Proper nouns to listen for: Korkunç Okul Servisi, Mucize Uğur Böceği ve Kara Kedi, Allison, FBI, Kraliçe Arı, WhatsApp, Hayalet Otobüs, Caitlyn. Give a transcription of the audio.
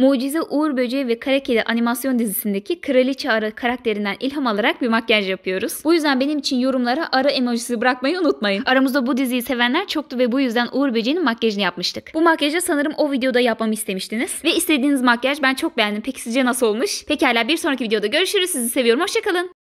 Mucize Uğur Böceği ve Kara Kedi animasyon dizisindeki Kraliçe Arı karakterinden ilham alarak bir makyaj yapıyoruz. Bu yüzden benim için yorumlara arı emojisi bırakmayı unutmayın. Aramızda bu diziyi sevenler çoktu ve bu yüzden Uğur Böceği'nin makyajını yapmıştık. Bu makyajı sanırım o videoda yapmamı istemiştiniz. Ve istediğiniz makyaj ben çok beğendim. Peki sizce nasıl olmuş? Pekala bir sonraki videoda görüşürüz. Sizi seviyorum. Hoşça kalın.